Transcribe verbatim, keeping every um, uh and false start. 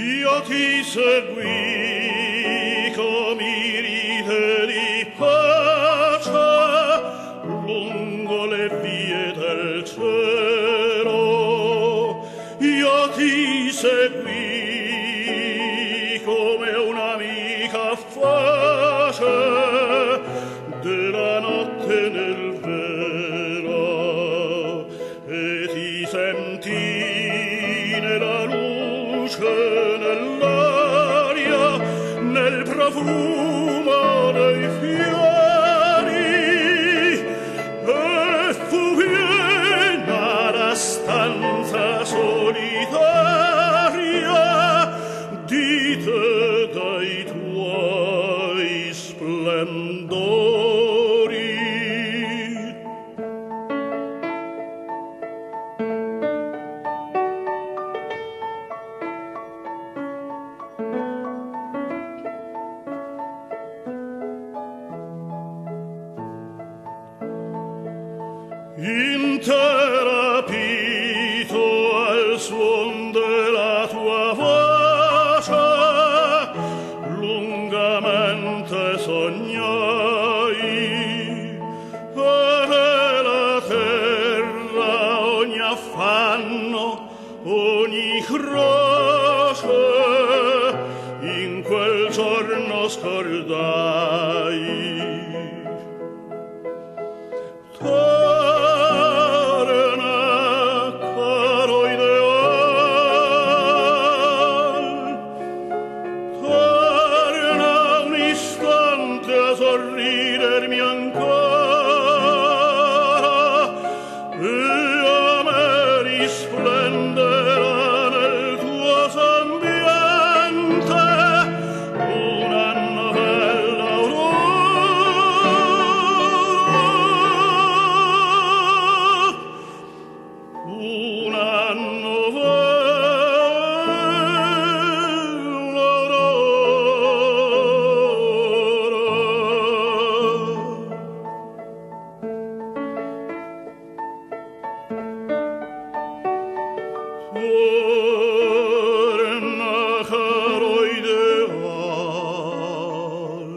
io ti seguì come rite di pace lungo le vie del cielo, io ti seguì come un'amica face della notte nel velo, e ti sentì nella luce, nel profumo dei fiori, e fu piena la stanza solitaria di te, dai tuoi splendori. Interrapito al suon della tua voce, lungamente sognai, e della terra ogni affanno, ogni croce, in quel giorno scordai. Sorridermi ancora, e a me risplenderà nel tuo sembiante una novella aurora, una novella. Torna, caro ideal,